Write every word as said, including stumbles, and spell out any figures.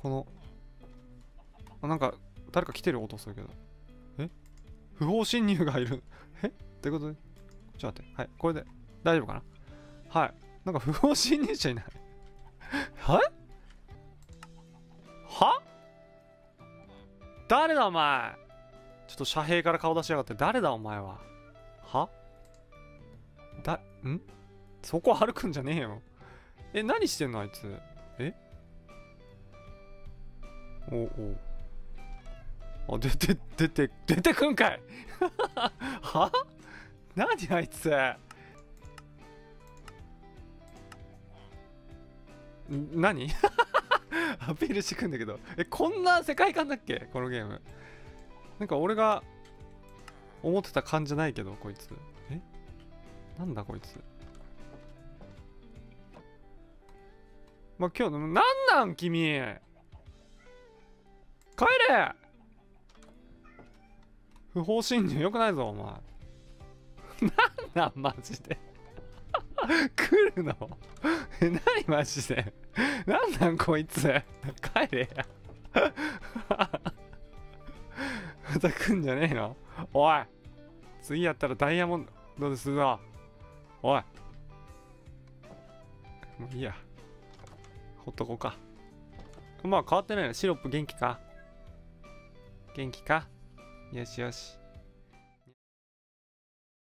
この、あ、なんか誰か来てる音するけど、え、不法侵入がいるえってことで、ちょっと待って、はい、これで大丈夫かな。はい、なんか不法侵入者いないはいは誰だお前、ちょっと遮蔽から顔出しやがって、誰だお前は、はだん、そこ歩くんじゃねえよ。え、何してんのあいつ。え、おお、あ、出て出て出てくんかいは何あいつ、何アピールしてくんだけど、え、こんな世界観だっけこのゲーム。なんか俺が思ってた感じじゃないけど、こいつ、え、なんだこいつ。まあ、今日なんなん君、帰れ、不法侵入よくないぞお前なんなんマジで来るのえ、何マジでなんなんこいつ帰れやまた来んじゃねえのおい、次やったらダイヤモンドですぞおい、もういいや、ほっとこうか。まあ変わってないの、シロップ元気か元気か、よしよし。